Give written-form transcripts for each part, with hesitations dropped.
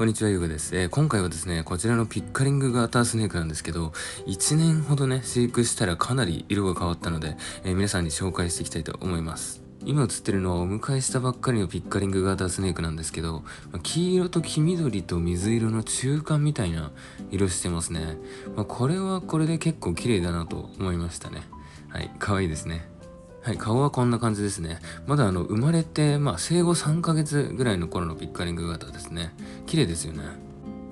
こんにちは、ゆうごです。今回はですね、こちらのピッカリングガータースネークなんですけど、1年ほどね、飼育したらかなり色が変わったので、皆さんに紹介していきたいと思います。今映ってるのはお迎えしたばっかりのピッカリングガータースネークなんですけど、黄色と黄緑と水色の中間みたいな色してますね。これはこれで結構綺麗だなと思いましたね。はい、可愛いですね。はい、顔はこんな感じですね。まだ生まれて、生後3ヶ月ぐらいの頃のピッカリング型ですね。綺麗ですよね。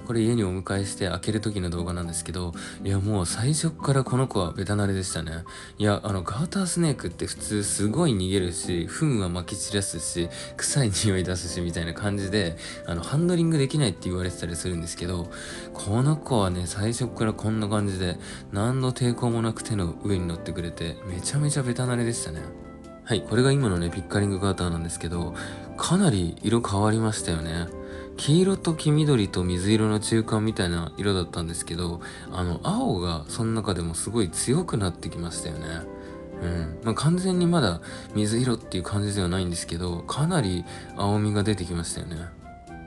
これ家にお迎えして開ける時の動画なんですけど、いやもう最初からこの子はベタ慣れでしたね。いや、ガータースネークって普通すごい逃げるし、糞はまき散らすし、臭い匂い出すしみたいな感じで、ハンドリングできないって言われてたりするんですけど、この子はね、最初からこんな感じで、何の抵抗もなく手の上に乗ってくれて、めちゃめちゃベタ慣れでしたね。はい、これが今のね、ピッカリングガーターなんですけど、かなり色変わりましたよね。黄色と黄緑と水色の中間みたいな色だったんですけど、青がその中でもすごい強くなってきましたよね。うん。完全にまだ水色っていう感じではないんですけど、かなり青みが出てきましたよね。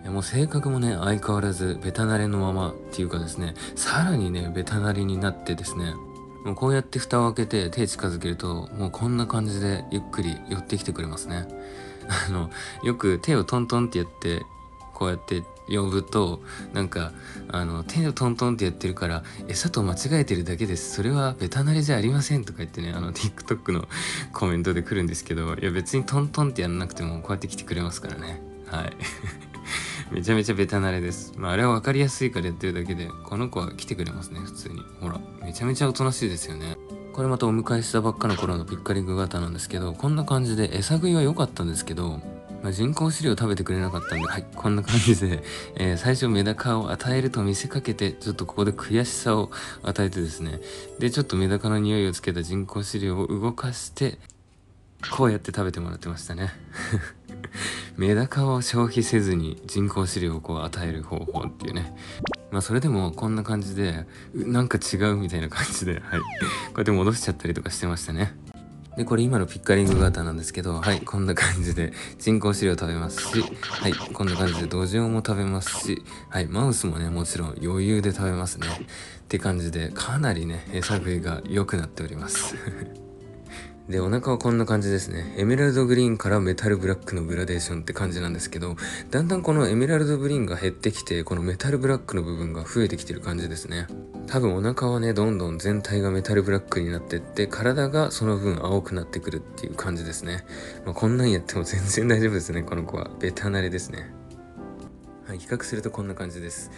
もう性格もね、相変わらずベタ慣れのままっていうかですね、さらにね、ベタ慣れになってですね、もうこうやって蓋を開けて手近づけると、もうこんな感じでゆっくり寄ってきてくれますね。よく手をトントンってやって、こうやって呼ぶと、なんか手をトントンってやってるから餌と間違えてるだけです、それはベタ慣れじゃありませんとか言ってね、TikTok のコメントで来るんですけど、いや別にトントンってやんなくてもこうやって来てくれますからね。はいめちゃめちゃベタ慣れです。あれは分かりやすいからやってるだけで、この子は来てくれますね。普通にほら、めちゃめちゃおとなしいですよね。これまたお迎えしたばっかの頃のピッカリング型なんですけど、こんな感じで餌食いは良かったんですけど、人工飼料を食べてくれなかったんで、はい、こんな感じで、最初メダカを与えると見せかけて、ちょっとここで悔しさを与えてですね、で、ちょっとメダカの匂いをつけた人工飼料を動かして、こうやって食べてもらってましたね。メダカを消費せずに人工飼料をこう与える方法っていうね。それでもこんな感じで、なんか違うみたいな感じで、はい、こうやって戻しちゃったりとかしてましたね。で、これ今のピッカリング型なんですけど、はい、こんな感じで人工飼料食べますし、はい、こんな感じで土壌も食べますし、はい、マウスもね、もちろん余裕で食べますね。って感じで、かなりね、餌食いが良くなっております。で、お腹はこんな感じですね。エメラルドグリーンからメタルブラックのグラデーションって感じなんですけど、だんだんこのエメラルドグリーンが減ってきて、このメタルブラックの部分が増えてきてる感じですね。多分お腹はね、どんどん全体がメタルブラックになってって、体がその分青くなってくるっていう感じですね。こんなんやっても全然大丈夫ですね。この子はベタ慣れですね。はい、比較するとこんな感じです。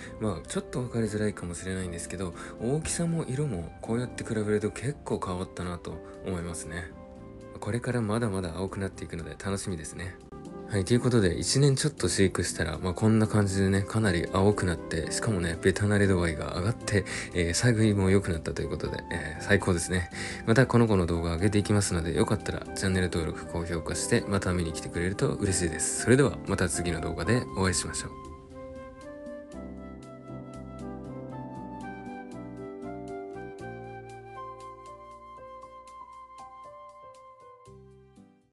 ちょっと分かりづらいかもしれないんですけど、大きさも色もこうやって比べると結構変わったなと思いますね。これからまだまだ青くなっていくので楽しみですね。はい、ということで1年ちょっと飼育したら、こんな感じでね、かなり青くなって、しかもね、ベタ慣れ度合いが上がって、餌食いも良くなったということで、最高ですね。またこの子の動画上げていきますので、よかったらチャンネル登録、高評価してまた見に来てくれると嬉しいです。それではまた次の動画でお会いしましょう。